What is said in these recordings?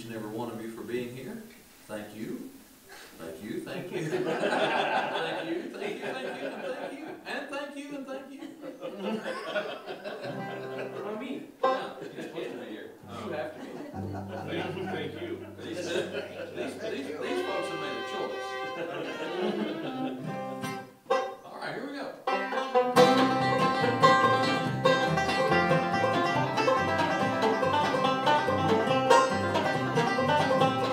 each and every one of you for being here. Thank you. Thank you, thank you. Thank you, thank you, thank you, and thank you. And thank you, and thank you. What do I mean? Yeah, you're supposed to be here. You have to be. Thank you. These folks have made a choice. All right, here we go.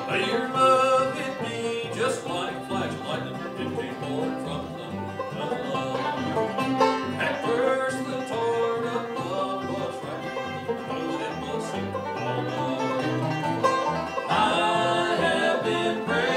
I have been praying.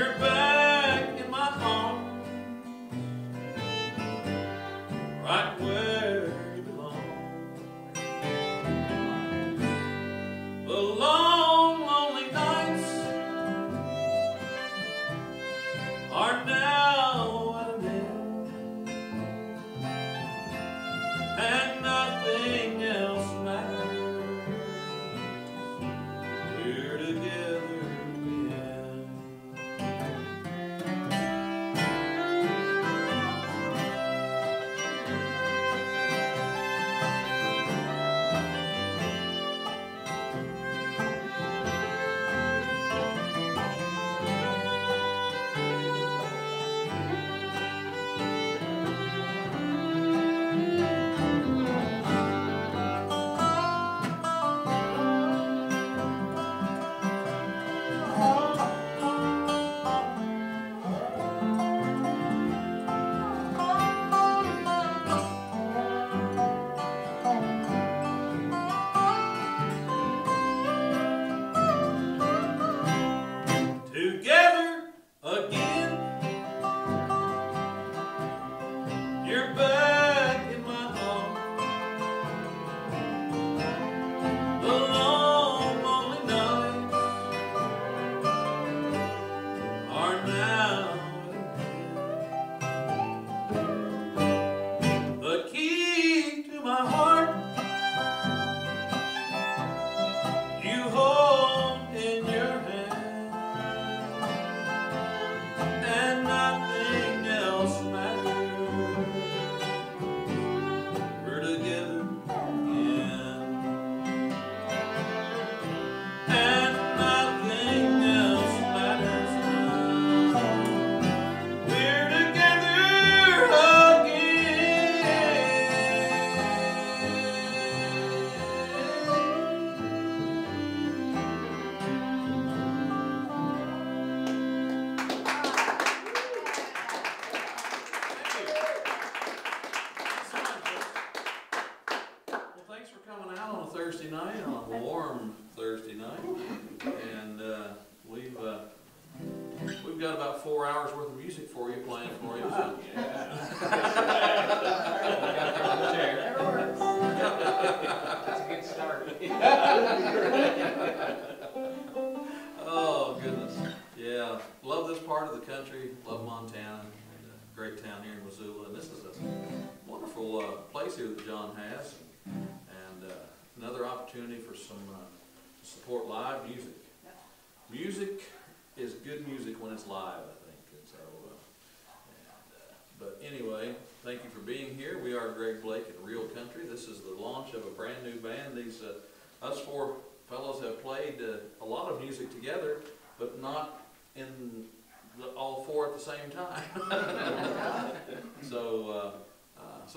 you're back in my home, right where you belong. The long, lonely nights are now at an end, and nothing else matters. We're together. Greg Blake in Real Country. This is the launch of a brand new band. These us four fellows have played a lot of music together, but not in all four at the same time. so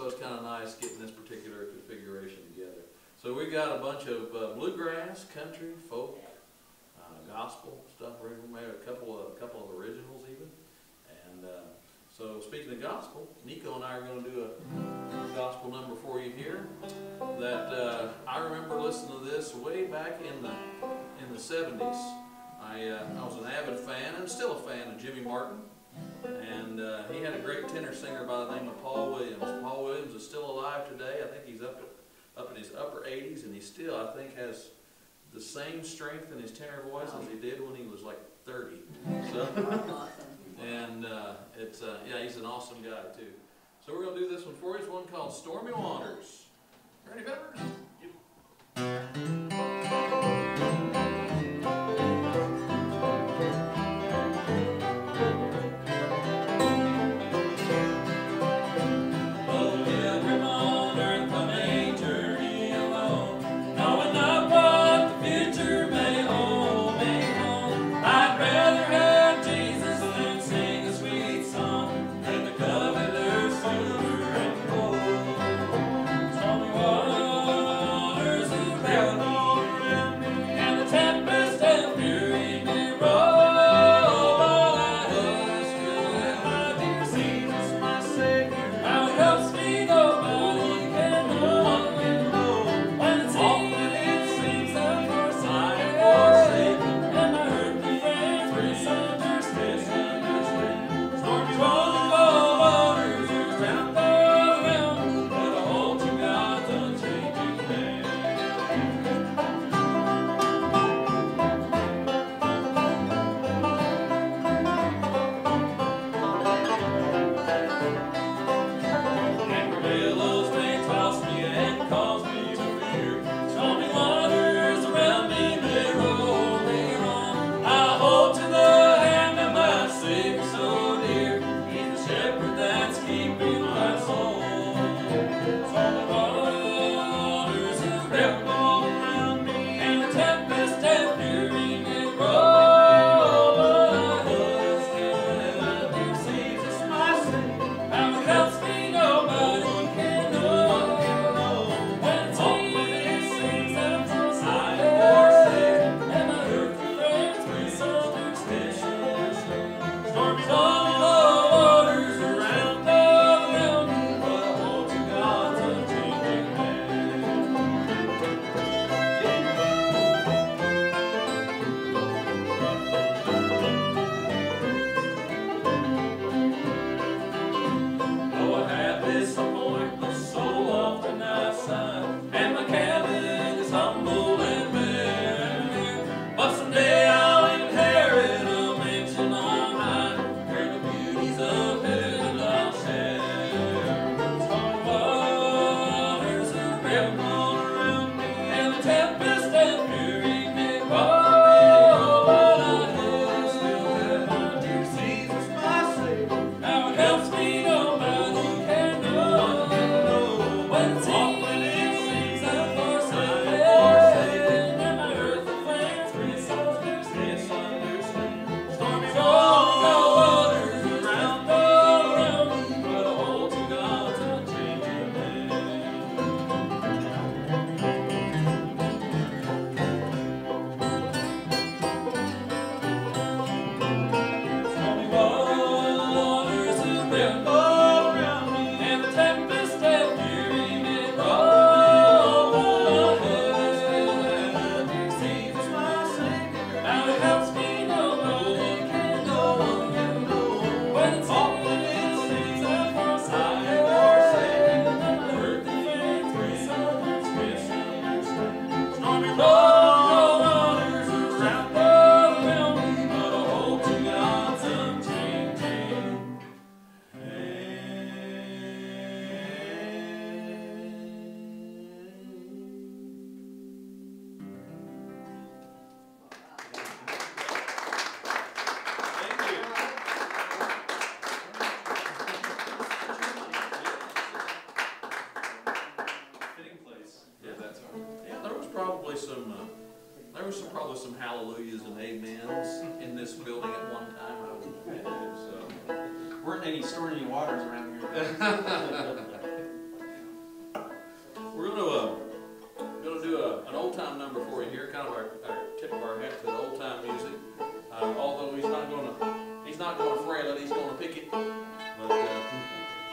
it's kind of nice getting this particular configuration together. So we've got a bunch of bluegrass, country, folk, gospel stuff. We made a couple of originals even, and. So speaking of gospel, Nico and I are going to do a gospel number for you here. That I remember listening to this way back in the 70s. I was an avid fan and still a fan of Jimmy Martin, and he had a great tenor singer by the name of Paul Williams. Paul Williams is still alive today. I think he's up in his upper 80s, and he still I think has the same strength in his tenor voice as he did when he was like 30. So. And yeah, he's an awesome guy too. So we're gonna do this one for you. It's one called Stormy Waters. Ready, Peppers? Yeah. There was probably some hallelujahs and amens in this building at one time, I would imagine. So. Weren't any Stormy Waters around here. We're gonna do an old time number for you here, kind of our tip of our hat to the old time music. Although he's not gonna frail it, he's gonna pick it. But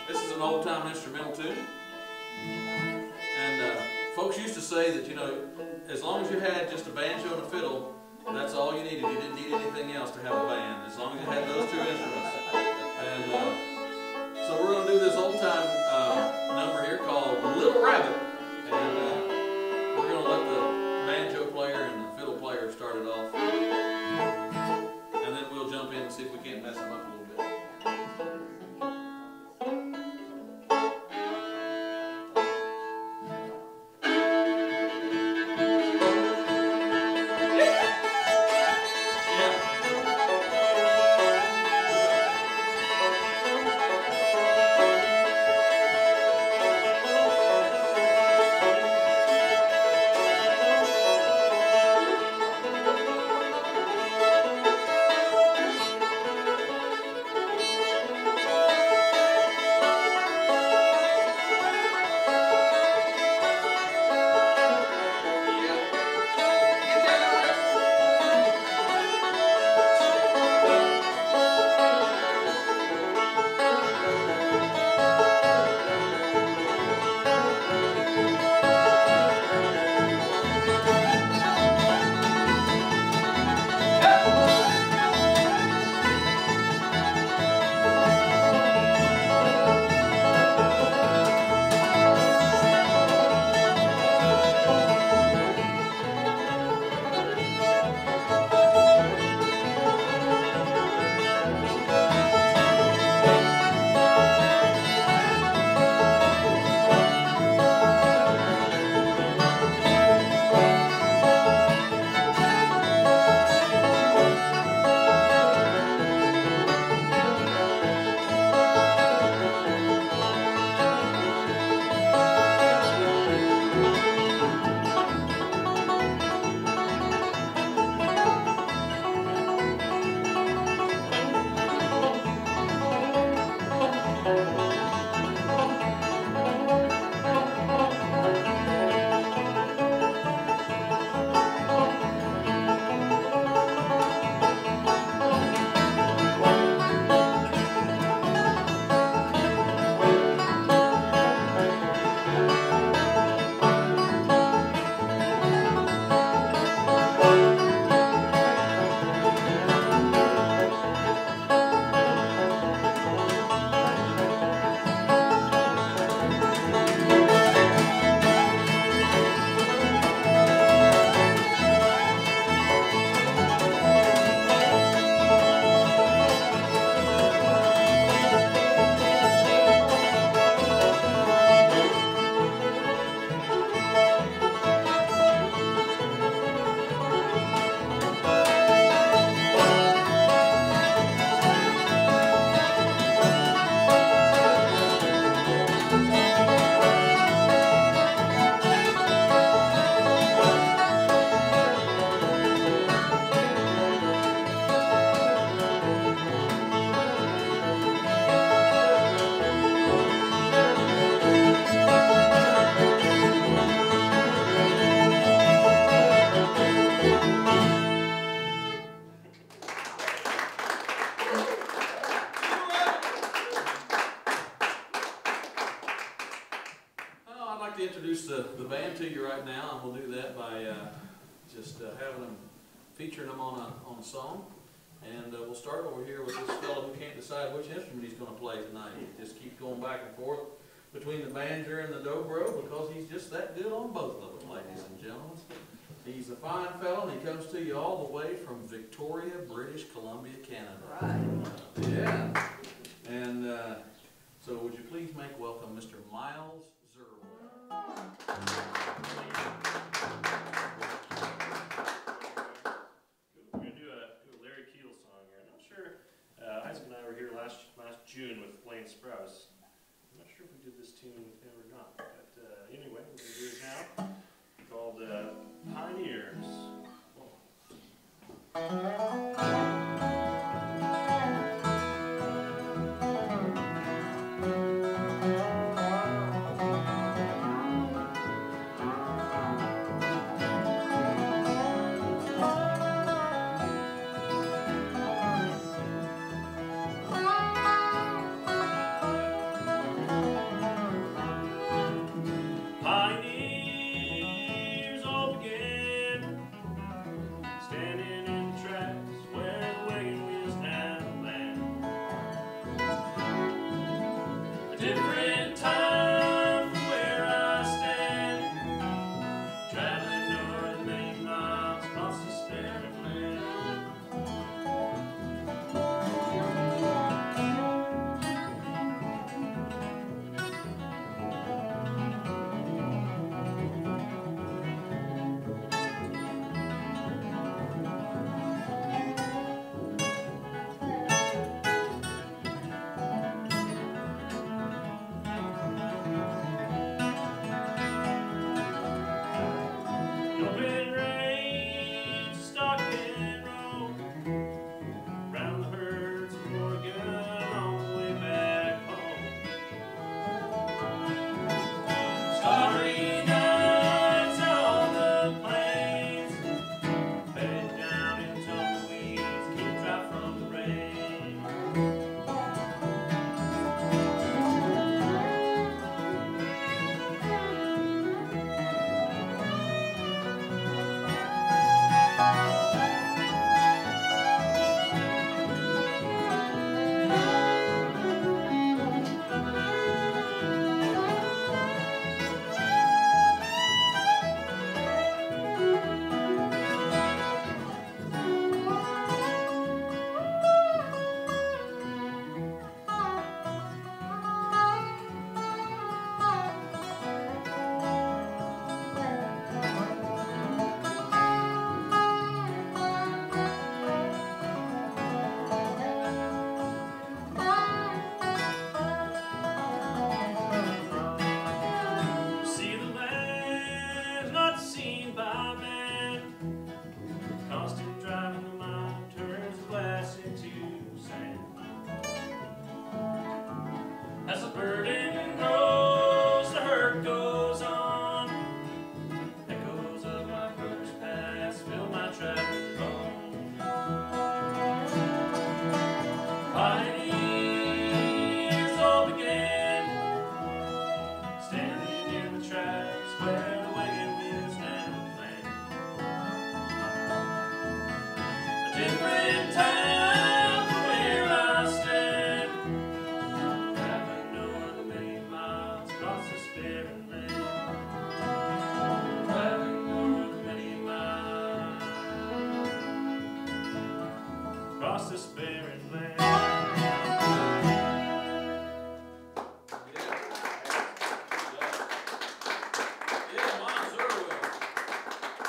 this is an old time instrumental tune, and folks used to say that, you know, as long as you had just a banjo and a fiddle, that's all you needed. You didn't need anything else to have a band, as long as you had those two instruments. And so we're going to do this old time number here called Little Rabbit. And we're going to let the banjo player and the fiddle player start it off. And then we'll jump in and see if we can't mess them up a little bit. Song, and we'll start over here with this fellow who can't decide which instrument he's going to play tonight. He just keeps going back and forth between the banjo and the dobro because he's just that good on both of them, ladies and gentlemen. He's a fine fellow, and he comes to you all the way from Victoria, British Columbia, Canada. Right. Yeah. And so would you please make welcome Mr. Miles Zurawell. Isaac and I were here last June with Blaine Sprouse. I'm not sure if we did this tune with him or not, but anyway, we're going to do it now. Called Pioneers. Well, different time from where I stand. Traveling over the many miles across this barren land. Traveling over the many miles across this barren land. Yeah, Miles Zurawell,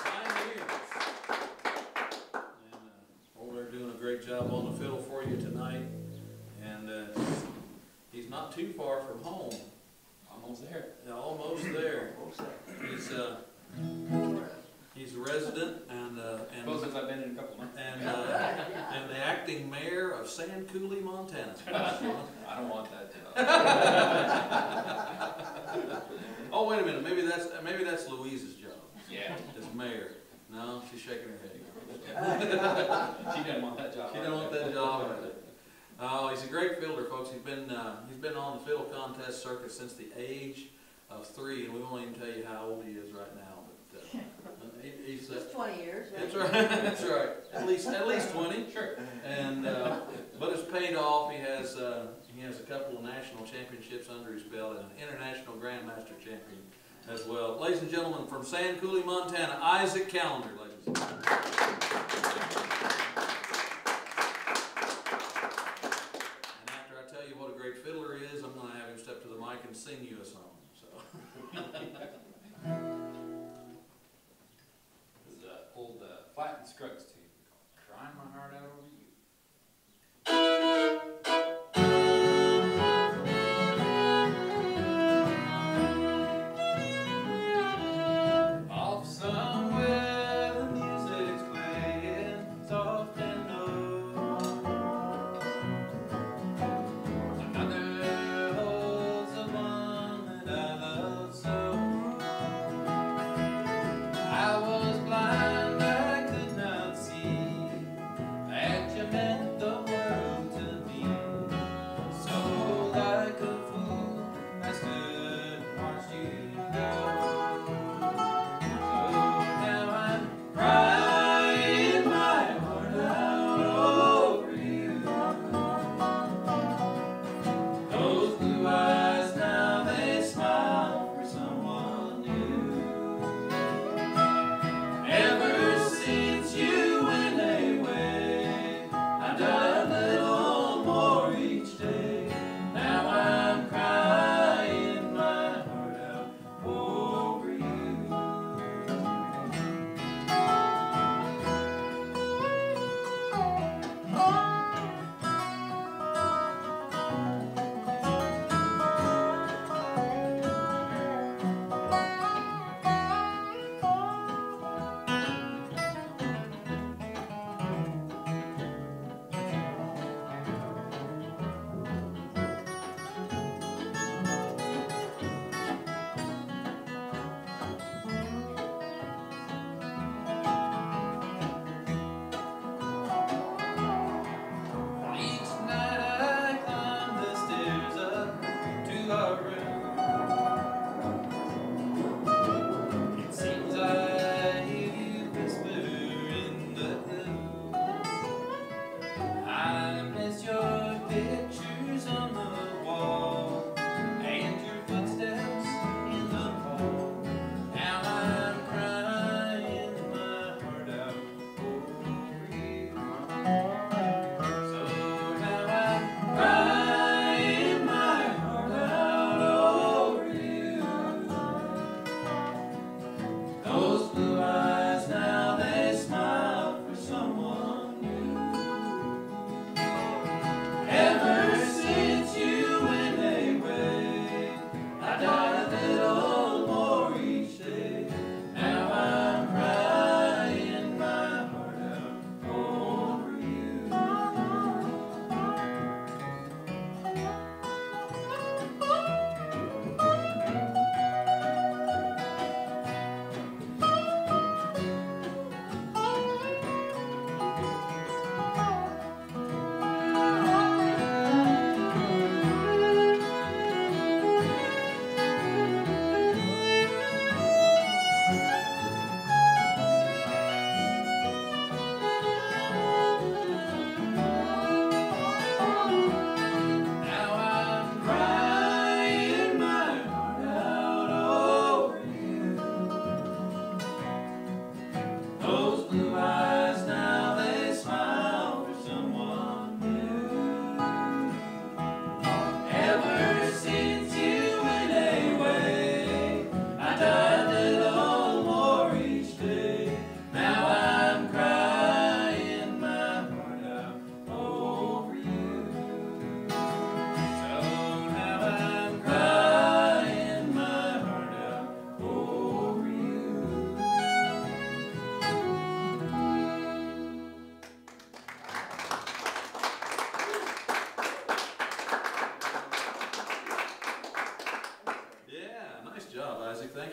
Pioneers. Over there doing a great job on the fiddle for you tonight. And he's not too far from home. Almost there. Yeah, almost there. He's a resident and closest I've been in a couple months. And the acting mayor of Sand Coulee, Montana. I don't want that job. Oh, wait a minute. Maybe that's Louise's job. Yeah. As mayor. No, she's shaking her head. She doesn't want that job. She doesn't want that job. Oh, he's a great fielder, folks. He's been on the fiddle contest circuit since the age of 3, and we won't even tell you how old he is right now. It's 20 years. Right? That's right. That's right. At least 20. Sure. And but it's paid off. He has a couple of national championships under his belt and an international grandmaster champion as well. Ladies and gentlemen, from Sand Coulee, Montana, Isaac Callender, ladies and gentlemen. And after I tell you what a great fiddler he is, I'm going to have him step to the mic and sing you a song. So. Old Flat and Scruggs tune, crying my heart out over you.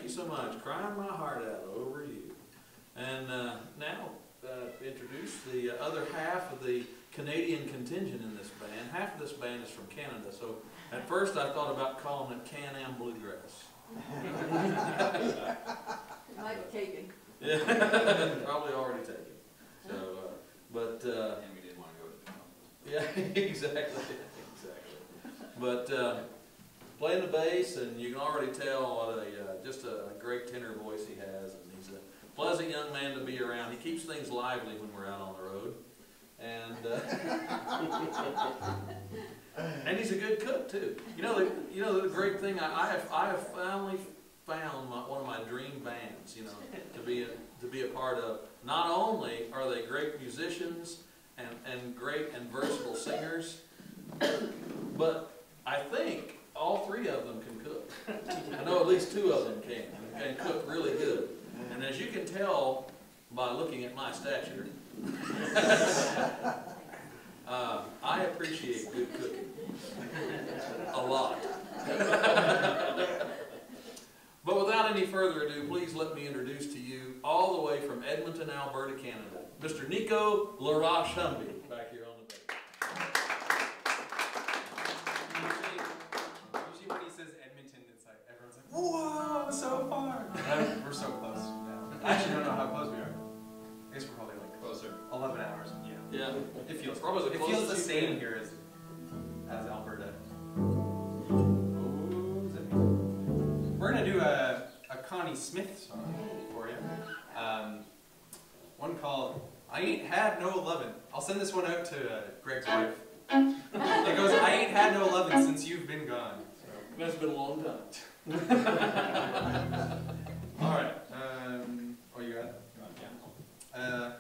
you so much. Crying my heart out over you. And now introduce the other half of the Canadian contingent in this band. Half of this band is from Canada, so at first I thought about calling it Can-Am Bluegrass. It might be taken. Yeah, probably already taken. So, and we didn't want to go to the conference. Yeah, exactly. But playing the bass, and you can already tell what just a great tenor voice he has, and he's a pleasant young man to be around. He keeps things lively when we're out on the road, and and he's a good cook too. You know the great thing I have finally found one of my dream bands, you know, to be a part of. Not only are they great musicians and great and versatile singers, but I think all three of them can cook. I know at least two of them can cook really good. And as you can tell by looking at my stature, I appreciate good cooking a lot. But without any further ado, please let me introduce to you, all the way from Edmonton, Alberta, Canada, Mr. Nico LaRoche Humby, back here on the bass. Usually when he says Edmonton, it's like, everyone's like, whoa, so far. We're so close. I actually don't know how close we are. I guess we're probably like closer. 11 hours. Yeah. Yeah. It feels probably close. It feels the same here as Alberta. We're going to do a Connie Smith song for you. One called, I Ain't Had No Lovin'. I'll send this one out to Greg's wife. It goes, I ain't had no lovin' since you've been gone. So. That's been a long time. Alright. Oh, you got it? Yeah.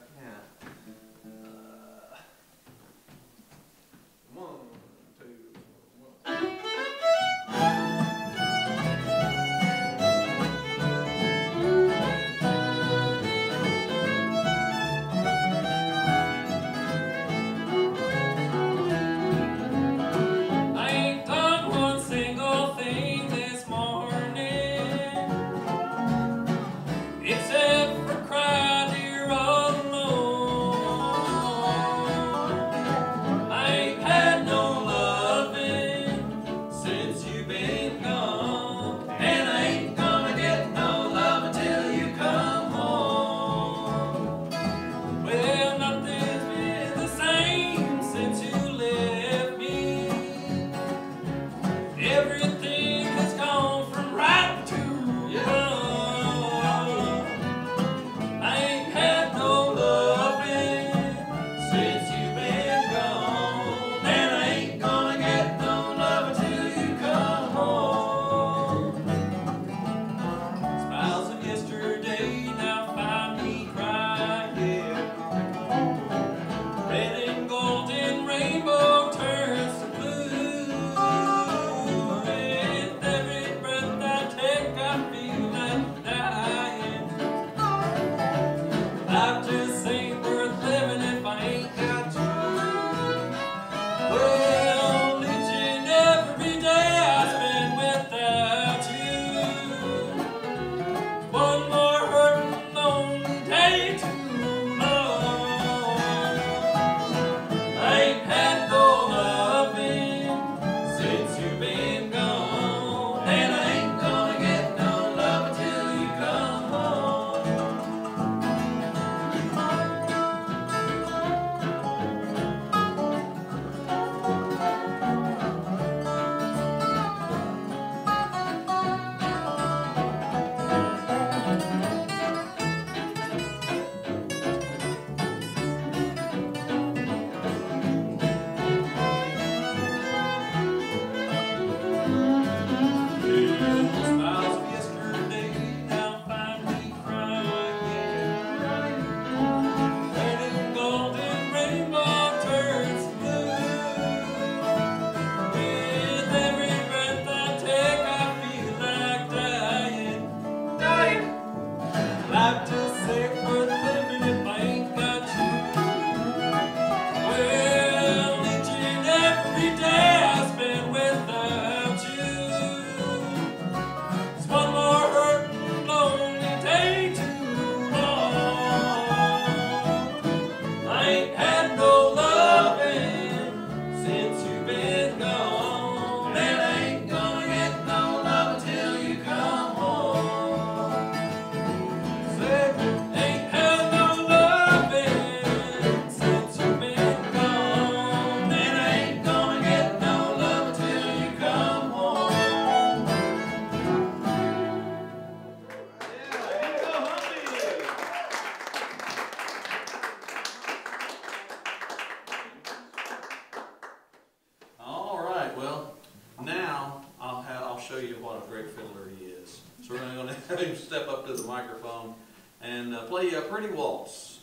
well, now I'll show you what a great fiddler he is. So we're going to have him step up to the microphone and play you a pretty waltz.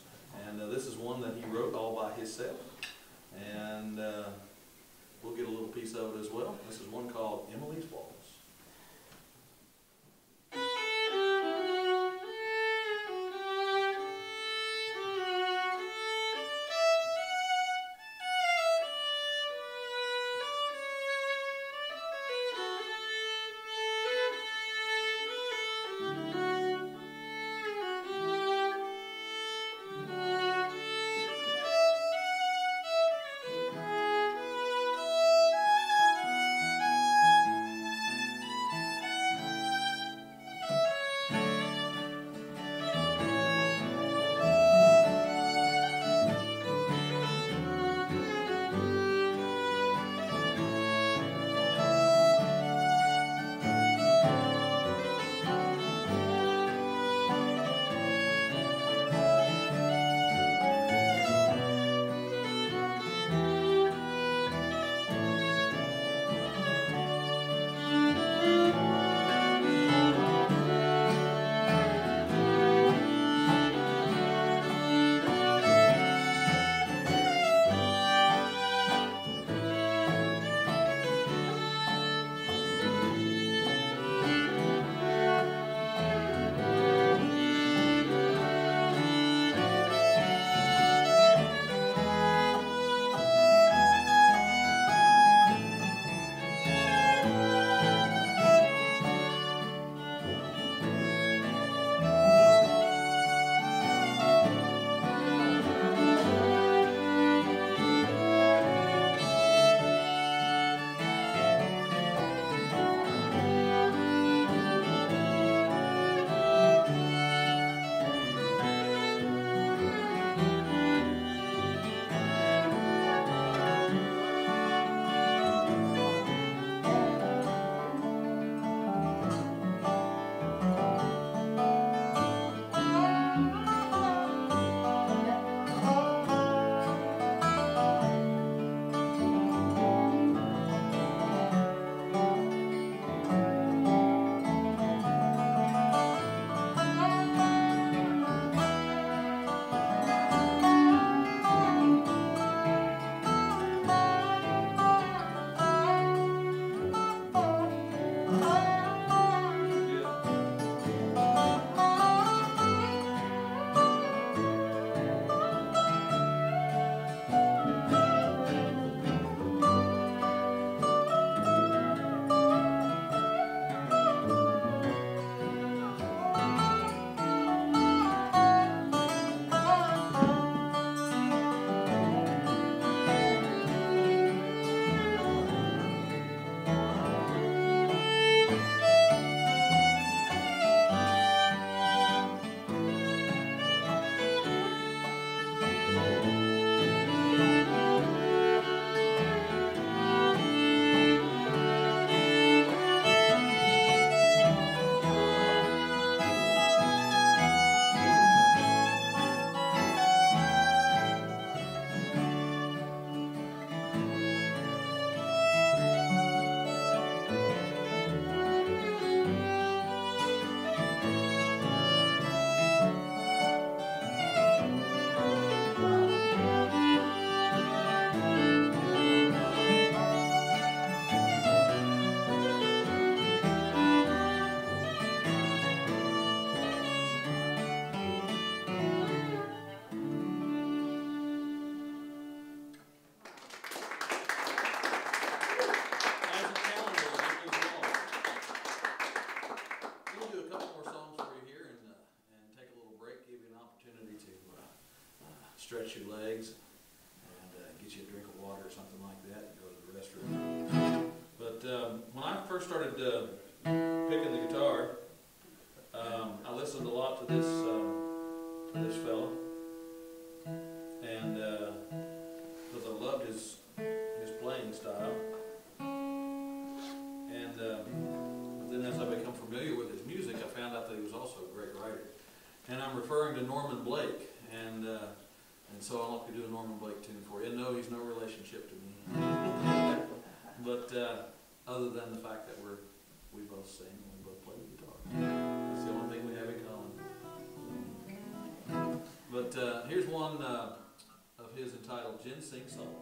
And this is one that he wrote all by himself. And we'll get a little piece of it as well. This is one called Emily's Waltz. Stretch your legs and get you a drink of water or something like that and go to the restroom. But when I first started picking the guitar, I listened a lot to this fellow, and because I loved his playing style. And then as I become familiar with his music, I found out that he was also a great writer. And I'm referring to Norman Blake, and so I'll have to do a Norman Blake tune for you. And no, he's no relationship to me. But other than the fact that we both sing and we both play the guitar, that's the only thing we have in common. But here's one of his entitled "Ginseng Song."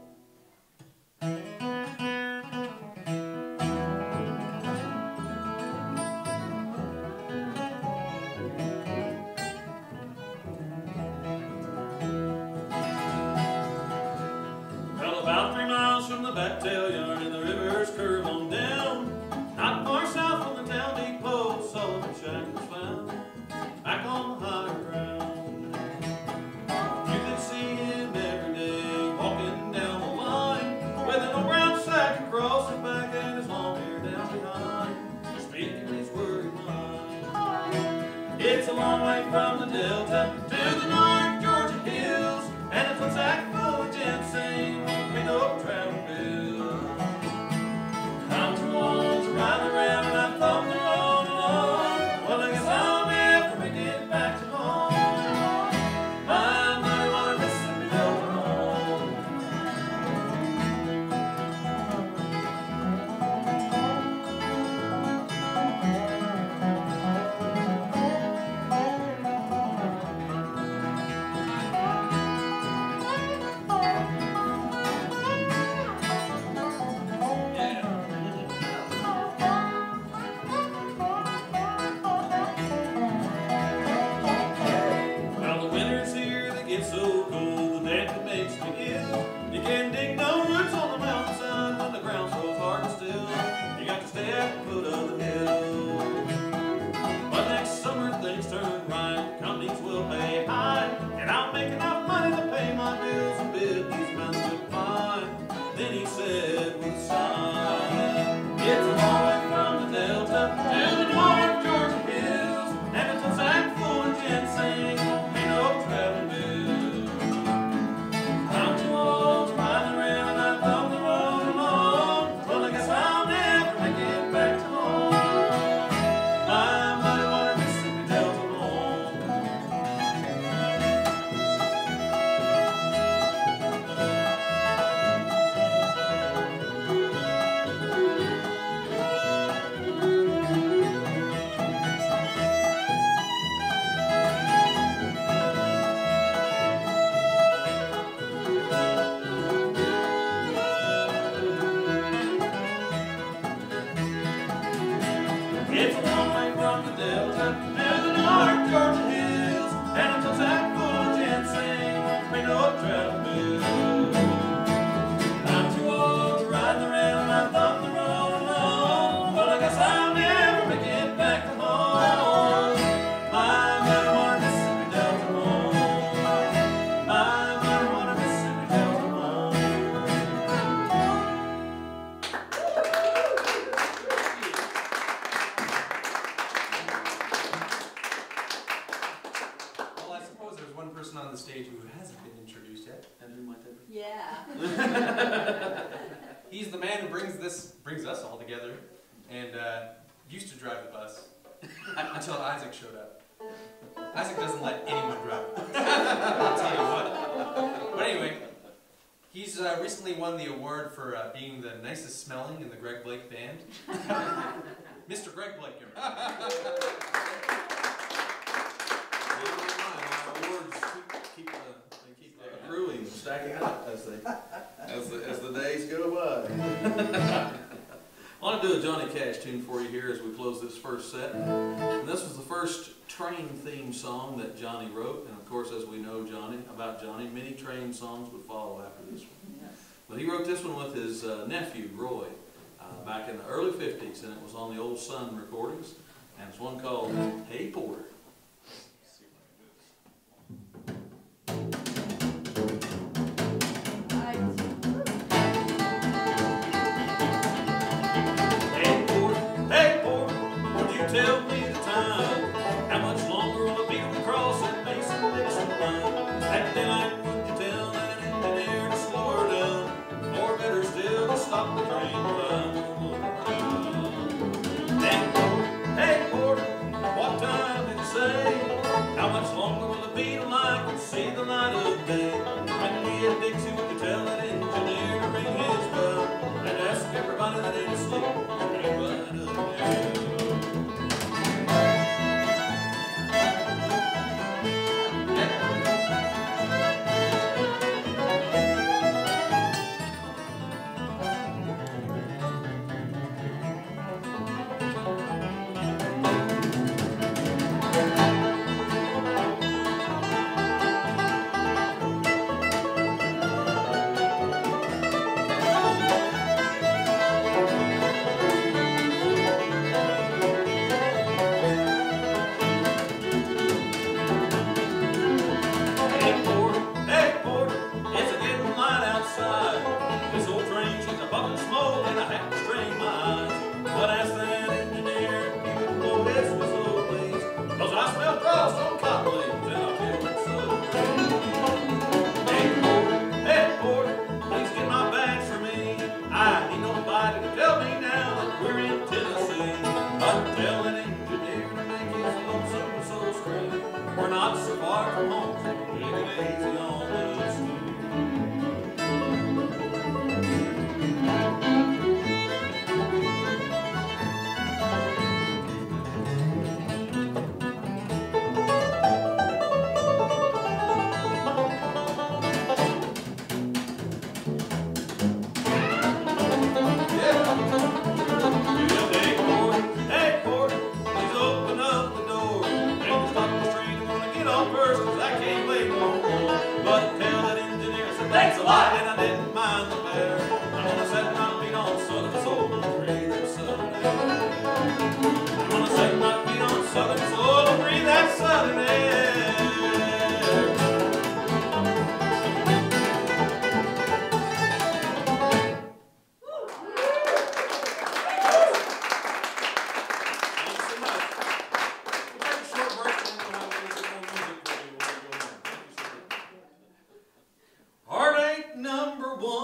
In the Greg Blake band. Mr. Greg Blake, everybody. Awards keep accruing, stacking up as the days go by. I want to do a Johnny Cash tune for you here as we close this first set. And this was the first train theme song that Johnny wrote, and of course, as we know about Johnny, many train songs would follow after this one. But he wrote this one with his nephew, Roy, back in the early 50s, and it was on the Old Sun recordings, and it's one called Hey Porter. Hey Porter, what time is it? outside. This old train's like a puffin' smoke and I have to strain my eyes. But ask that engineer if you can blow this whistle, please, 'cause I smell dust on cotton leaves and I feel it so green. Hey Porter, hey Porter, please get my bags for me. I need nobody to tell me now that we're in Tennessee. But tell an engineer to make his lonesome soul scream. We're not so far from home, so take it easy on us. Number one.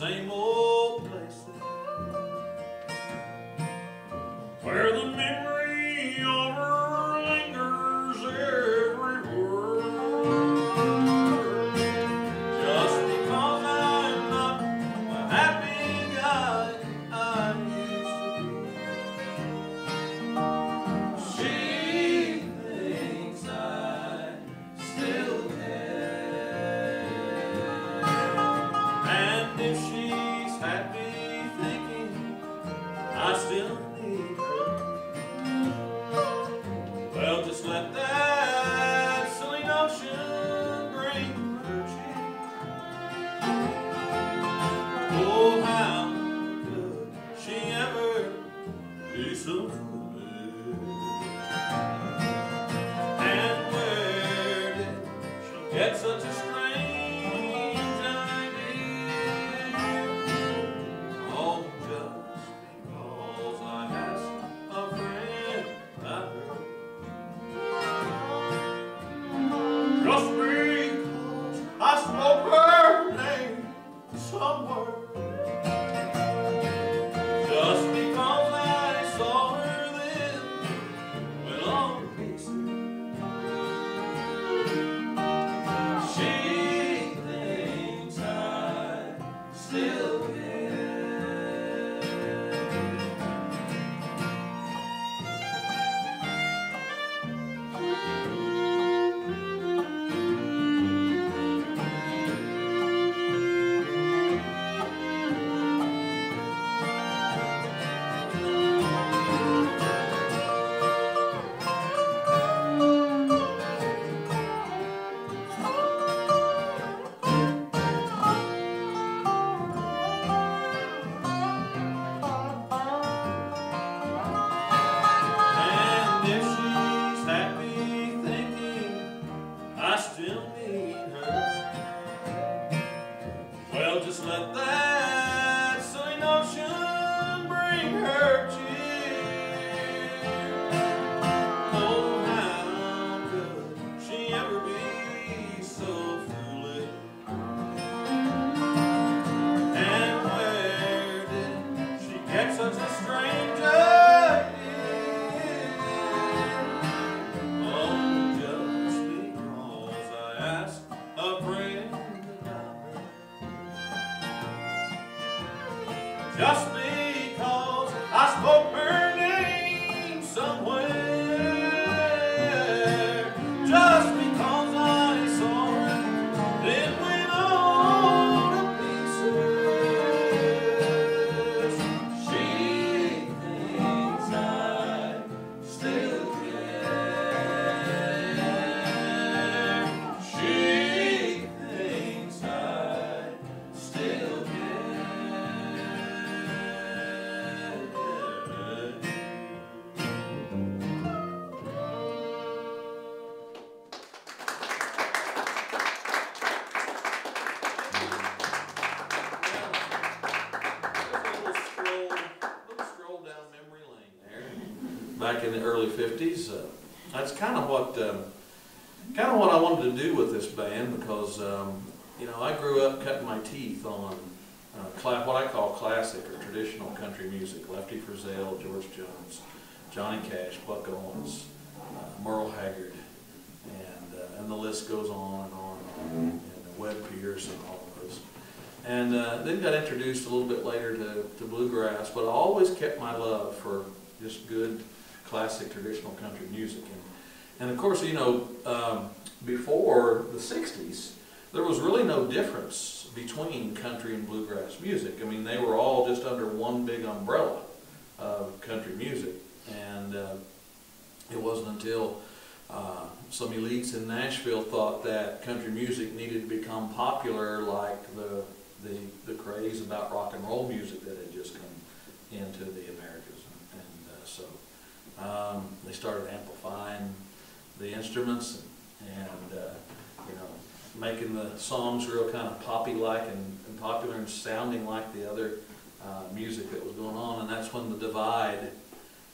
same old places where the memory of her lingers everywhere. Just because I'm not the happy guy I used to be, she thinks I still care. And if she's happy thinking I still need her, well, just let that silly notion drink her cheek. Oh, how could she ever be so foolish? And where did she get such a strange idea? Oh, just because I asked a friend about her. Just because I spoke her name somewhere, just because I saw her then went on pieces. She thinks I still care. And if she's happy thinking I still need her, well, just let that silly notion bring her cheer. Oh, how could she ever be so foolish? And where did she get such a strange idea? Oh, just because I asked a friend about her, just because I spoke her name somewhere, just because I saw her then went on to pieces. She thinks I still care. She thinks I still care. Little scroll down memory lane there. Back in the early '50s, that's kind of what I wanted to do with this band, because you know, I grew up cutting my teeth on what I call classic or traditional country music: Lefty Frizzell, George Jones, Johnny Cash, Buck Owens, Merle Haggard, and the list goes on and on and on. And Webb Pierce and all of those. And then got introduced a little bit later to bluegrass, but I always kept my love for just good classic traditional country music. And of course, you know, before the '60s, there was really no difference between country and bluegrass music. I mean, they were all just under one big umbrella of country music. And it wasn't until some elites in Nashville thought that country music needed to become popular, like the craze about rock and roll music that had just come into the Americas. And so they started amplifying the instruments and you know, making the songs real kind of poppy-like and popular and sounding like the other music that was going on. And that's when the divide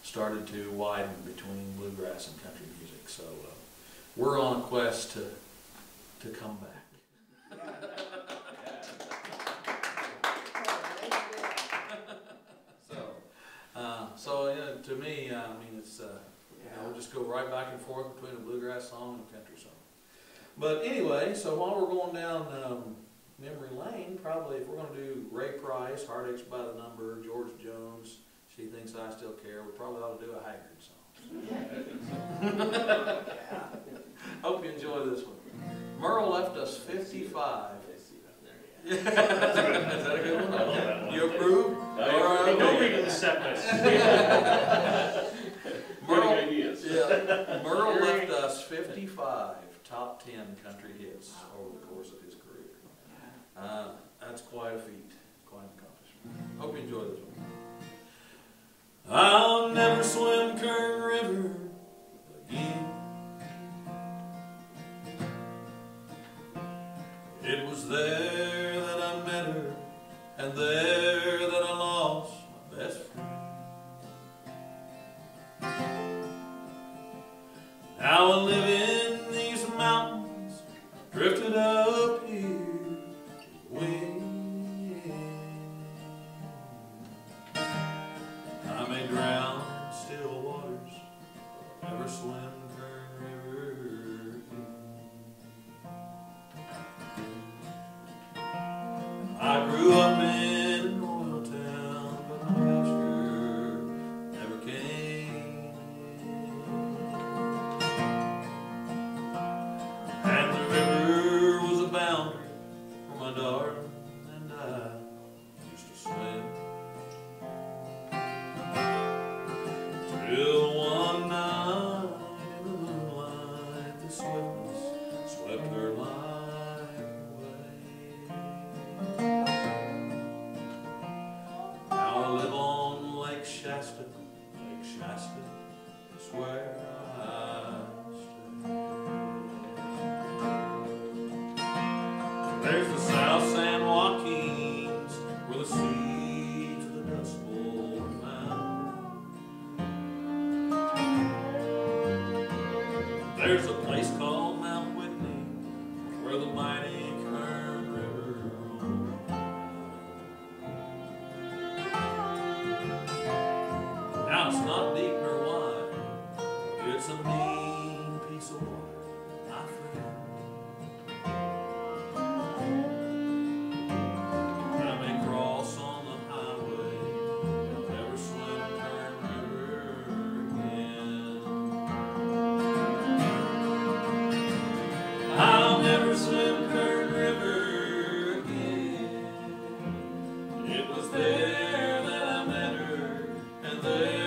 started to widen between bluegrass and country music. So we're on a quest to come back. to me, I mean, it's, you know, we'll just go right back and forth between a bluegrass song and a country song. But anyway, so while we're going down memory lane, probably if we're going to do Ray Price, Heartaches by the Number, George Jones, She Thinks I Still Care, we probably ought to do a Haggard song. Yeah. Hope you enjoy this one. Merle left us 55. Is that a good one? Yeah. You approve? No, we can accept us. Merle left us 55 top 10 country hits over the course of his career. That's quite a feat, quite an accomplishment. Hope you enjoy this one. I'll never swim Kern River again. It was there that I met her, and there that I lost my best friend. Now I live in these mountains, drifted up here to the wind. I may drown in still waters, but I'll never swim Kern River. I grew up in an oil town, but my master never came. And the river was a boundary for my darling, and I used to swim. Till one night in the moonlight, the swiftness swept her line. That's where I stay. There's the South San Joaquins, where the seeds of the Dust Bowl are found. There's a place called Mount Whitney, where the mighty Kern River rolls. Now it's not deep nor wide. It's a mean piece of water, my friend. I may cross on the highway, I'll never swim Kern River again. I'll never swim Kern River again. It was there that I met her, and there.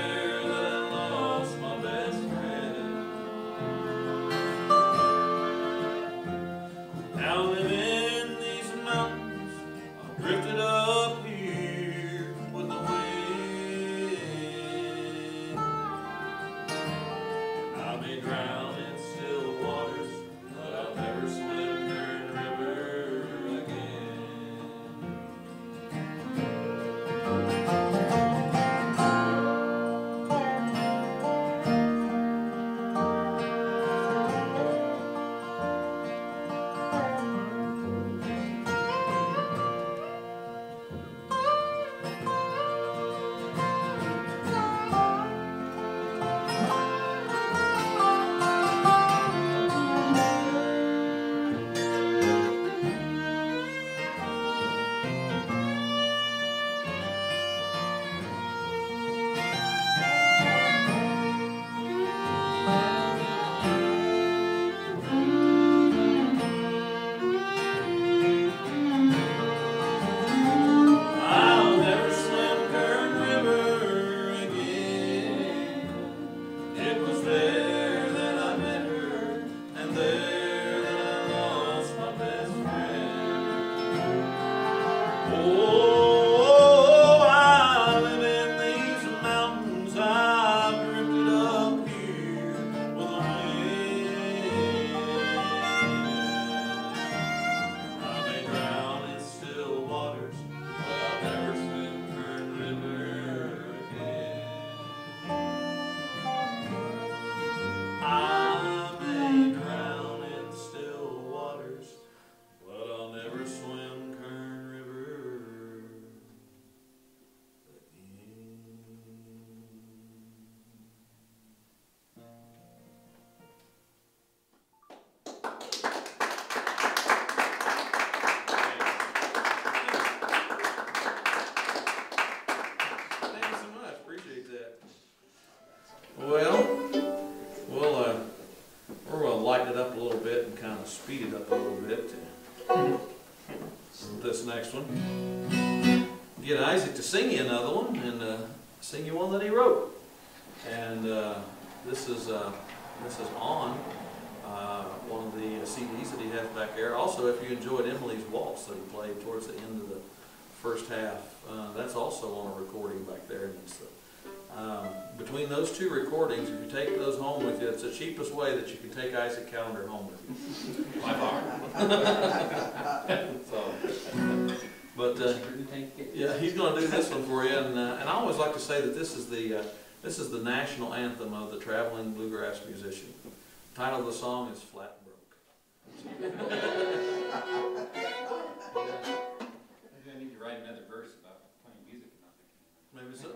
speed it up a little bit to this next one. Get Isaac to sing you another one, and sing you one that he wrote. And this is on one of the CDs that he has back there. Also, if you enjoyed Emily's Waltz that he played towards the end of the first half, that's also on a recording back there. And it's, between those two recordings, if you take those home with you, it's the cheapest way that you can take Isaac Callender home with you. By far. So, but yeah, he's going to do this one for you, and I always like to say that this is the national anthem of the traveling bluegrass musician. The title of the song is Flatbrook. I need to write another verse about playing music and not thinking. Maybe so.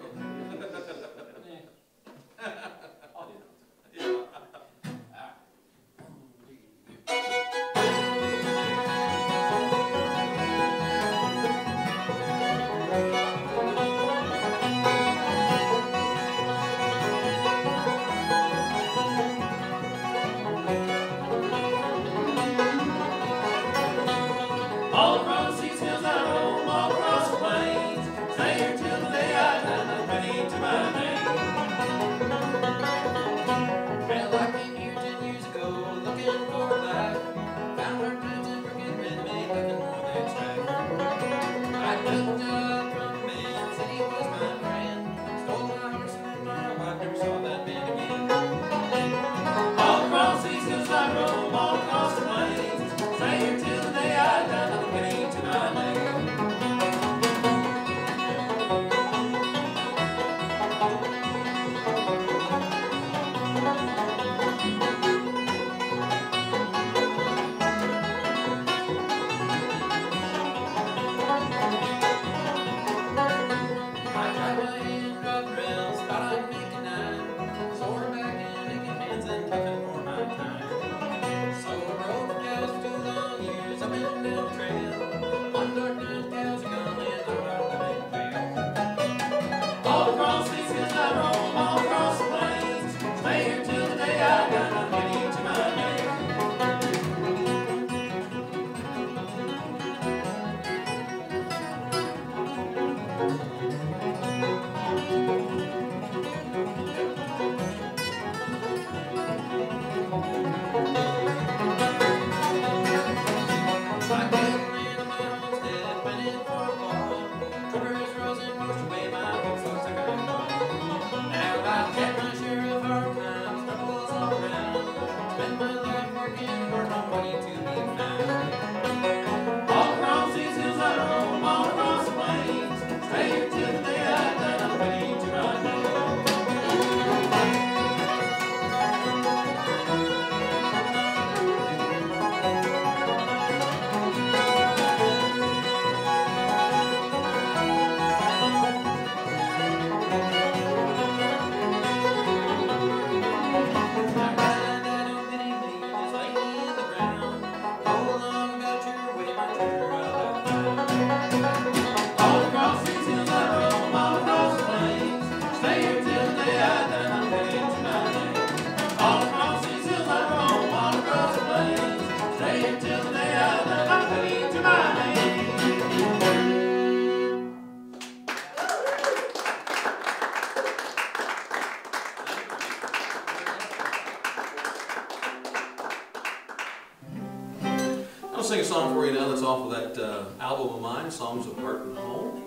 Songs of Heart and Home,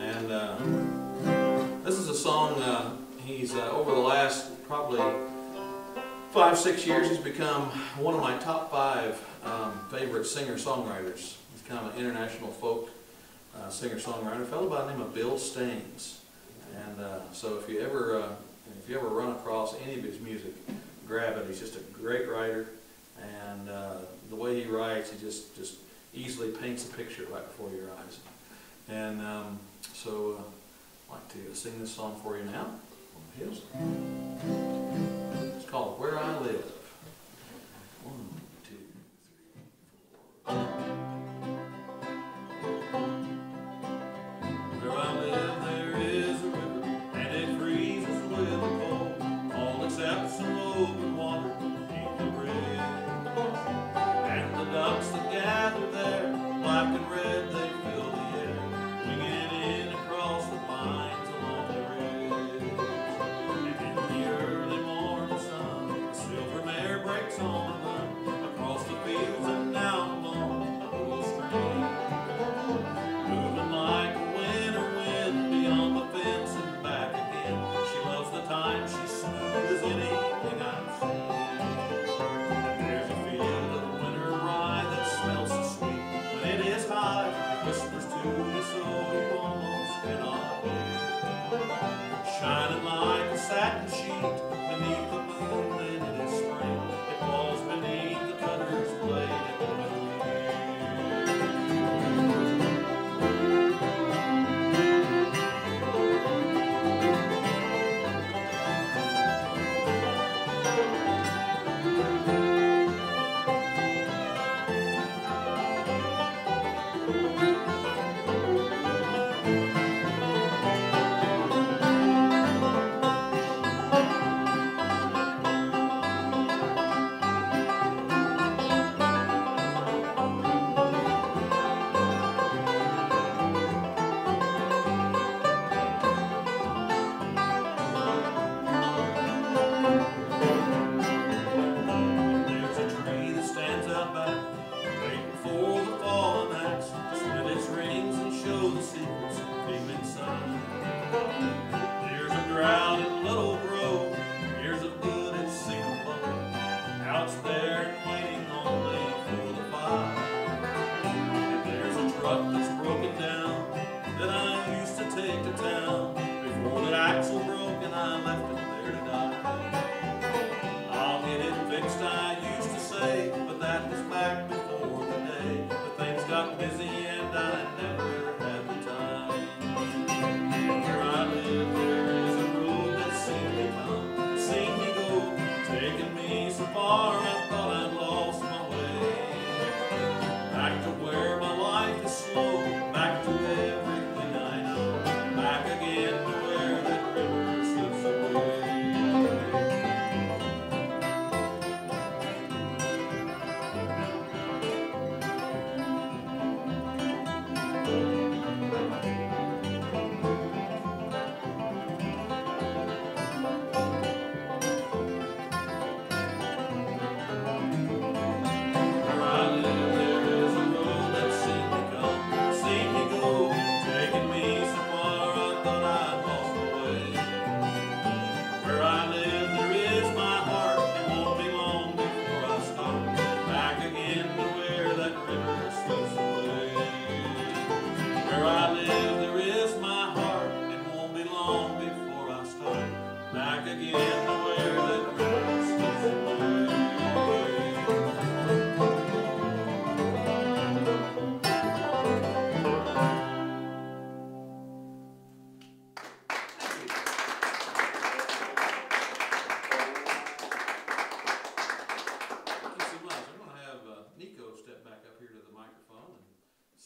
and this is a song he's over the last probably 5-6 years he's become one of my top 5 favorite singer-songwriters. He's kind of an international folk singer-songwriter, a fellow by the name of Bill Staines, and so if you ever run across any of his music, grab it. He's just a great writer, and the way he writes, he just easily paints a picture right before your eyes. And so I'd like to sing this song for you now on the hills. It's called Where I Live. One, two, three, four. Where I live there is a river, and it freezes with a cold, all except some open water in the bridge. And the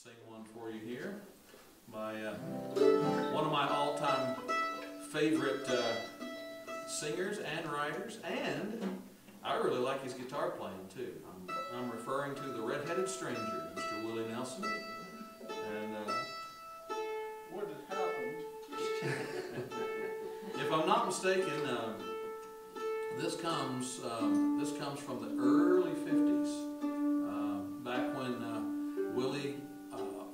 Sing one for you here. One of my all-time favorite singers and writers, and I really like his guitar playing too. I'm referring to the red-headed stranger, Mr. Willie Nelson. And what had happened? If I'm not mistaken, this comes from the early '50s, back when Willie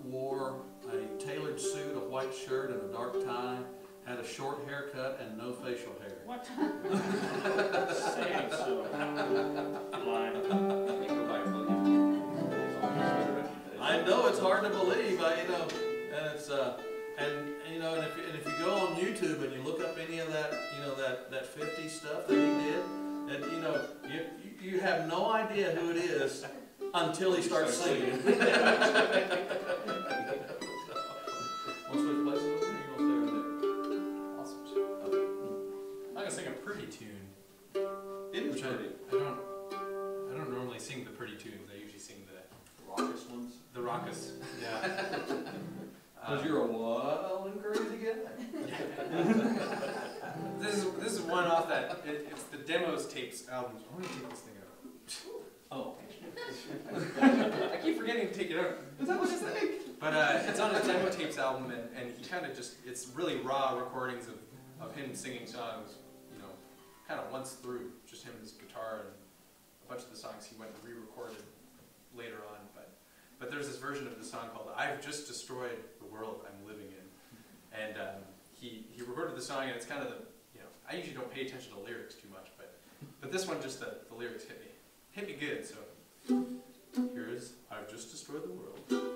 wore a tailored suit, a white shirt, and a dark tie, had a short haircut, and no facial hair. What? Saying so. I know it's hard to believe. And if you go on YouTube and you look up any of that, that '50s stuff that he did, and you have no idea who it is until he starts singing. What's the place? You're gonna stay over there. Awesome. Okay. I'm gonna sing a pretty tune. Which pretty. I don't normally sing the pretty tunes. I usually sing the raucous ones. The raucous. Yeah. Because you're a wild and crazy guy. This is one off that it's the Demos Tapes album. I want to take this thing out. Oh. I keep forgetting to take it out. Is that what it's like? But it's on his Demo Tapes album, and he kind of just, it's really raw recordings of him singing songs, kind of once through, just him and his guitar, and a bunch of the songs he went and re-recorded later on. But there's this version of the song called I've Just Destroyed the World I'm Living In. And he recorded the song, and it's kind of the, I usually don't pay attention to lyrics too much, but this one, just the lyrics hit me good, so. Here is I've Just Destroyed the World.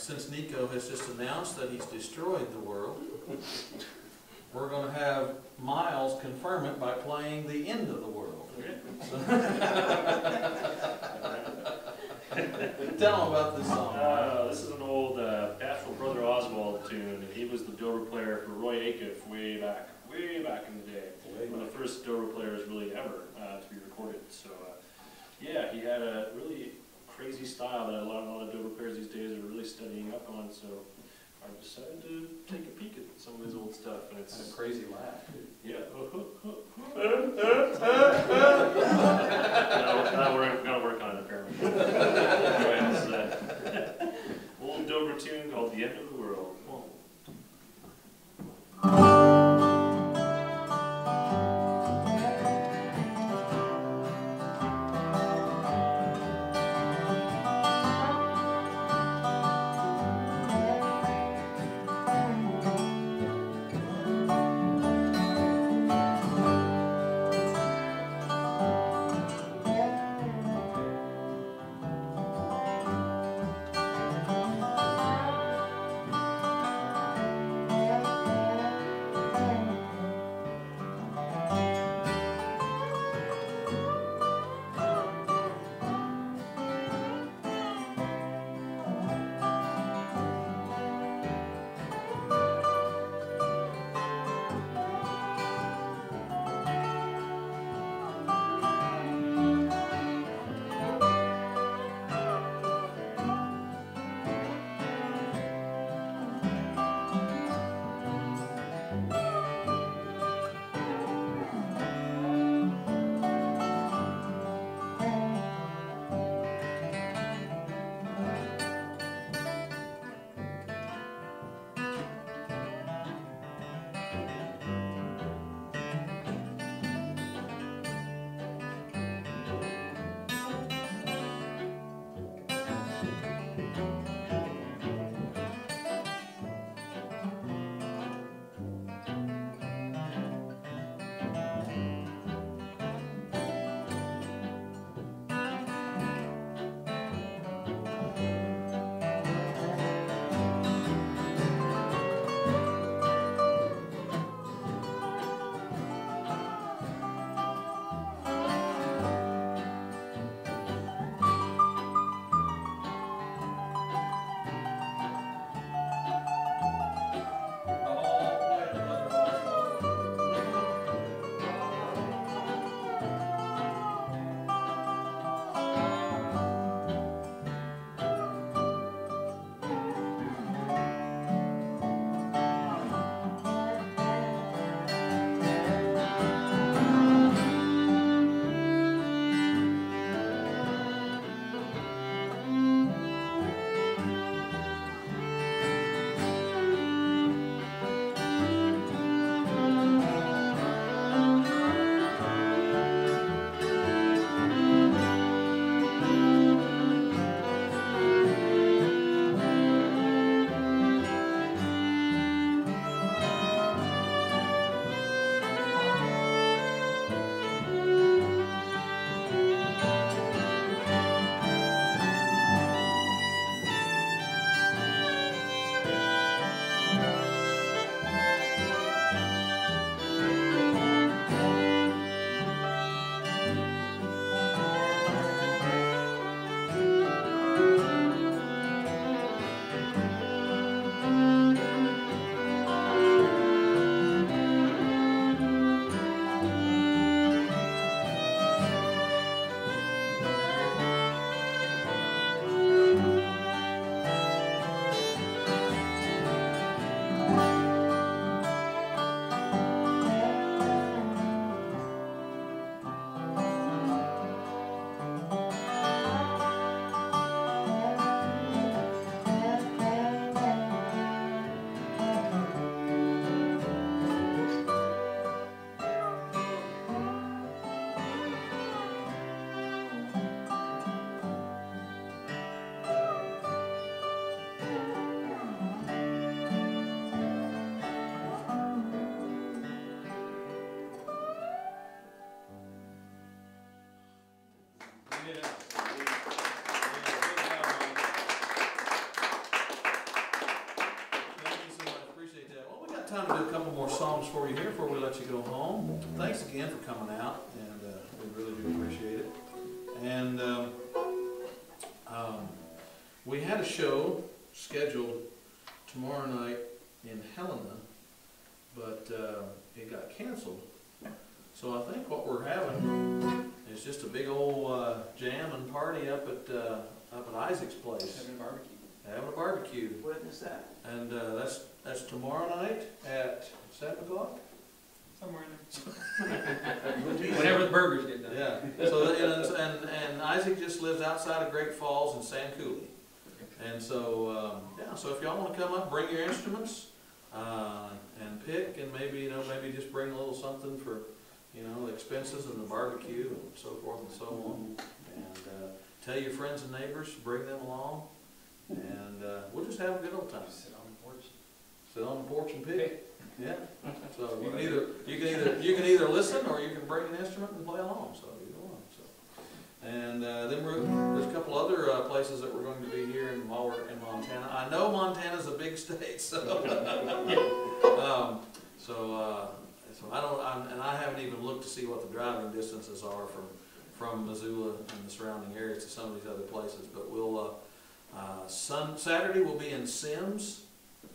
Since Nico has just announced that he's destroyed the world, we're going to have Miles confirm it by playing The End of the World. Tell him about this song. This is an old Bashful Brother Oswald tune, and he was the Dobro player for Roy Acuff way back in the day. One of the first Dobro players really ever to be recorded. So yeah, he had a really crazy style that a lot of Dobro players these days are really studying up on, so I decided to take a peek at some of his old stuff. And it's a crazy laugh. Yeah. Now we're going to work on it, apparently. Anyway, old Dobro tune called The End of the World. Thank you so much. Appreciate that. Well, we got time to do a couple more songs for you here before we let you go home. Thanks again for coming out, and we really do appreciate it. And we had a show scheduled tomorrow night in Helena, but it got canceled. So I think what we're having is just a big old jam and party up at Isaac's place. Having a barbecue. Having a barbecue. When is that? And that's tomorrow night at 7 o'clock. Somewhere in there. Whenever the burgers get done. Yeah. So and Isaac just lives outside of Great Falls in Sand Coulee. And so yeah. So if y'all want to come up, bring your instruments and pick, and maybe maybe just bring a little something for the expenses and the barbecue and so forth and so on. And tell your friends and neighbors, bring them along, and we'll just have a good old time. Sit on the porch. Sit on the porch and pick. Yeah. So you can either listen or you can bring an instrument and play along. So either one. So and then there's a couple other places that we're going to be here while we're in Montana. I know Montana's a big state, so so I haven't even looked to see what the driving distances are from Missoula and the surrounding areas to some of these other places. But we'll Saturday we'll be in Sims.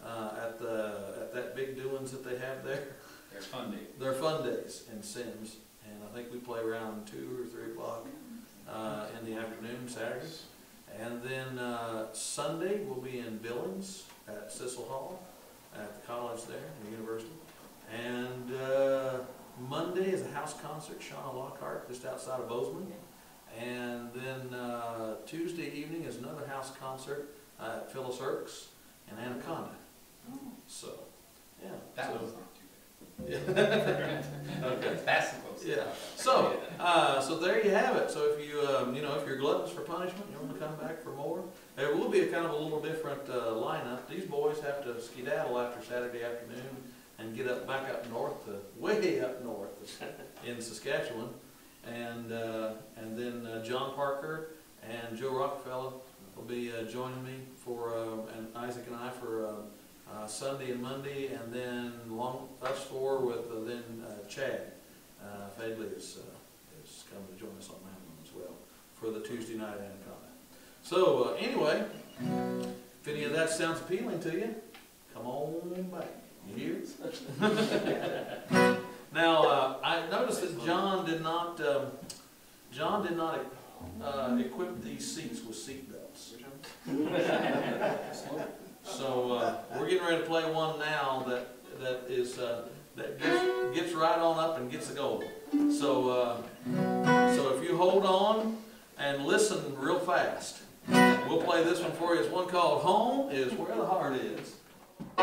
At that big doings that they have there. Their fun days. Their fun days in Sims, and I think we play around 2 or 3 o'clock in the afternoon Saturdays, and then Sunday we'll be in Billings at Cecil Hall, at the college there, the university, and Monday is a house concert, Shauna Lockhart, just outside of Bozeman, and then Tuesday evening is another house concert at Phyllis Irk's and Anaconda. So, yeah. That was not too bad. Yeah. Okay. That's the closest. Yeah. So, so there you have it. So if you, if you're gluttons for punishment, you want to come back for more. It will be a kind of a little different lineup. These boys have to skedaddle after Saturday afternoon and get up back up north, way up north in Saskatchewan, and then John Parker and Joe Rockefeller will be joining me for and Isaac and I for. Sunday and Monday, and then us four with Chad Fadley is coming to join us on that one as well for the Tuesday night Anaconda. So anyway, if any of that sounds appealing to you, come on back. You hear? Now I noticed that John did not equip these seats with seat belts. So we're getting ready to play one now that gets right on up and gets a goal. So so if you hold on and listen real fast, we'll play this one for you. It's one called "Home Is Where the Heart Is." If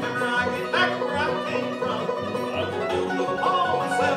ever I get back where I came from, I will do the ball.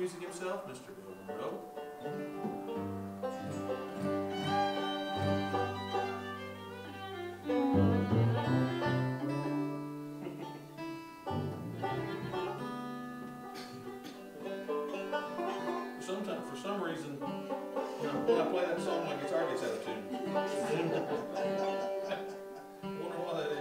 music himself, Mr. Bill Monroe. Sometimes, for some reason, when I play that song, my guitar gets out of tune. I wonder why that is.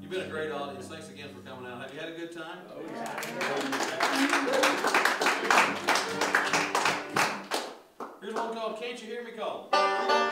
You've been a great audience. Thanks again for coming out. Have you had a good time? Oh, yeah. Here's one called Can't You Hear Me Call.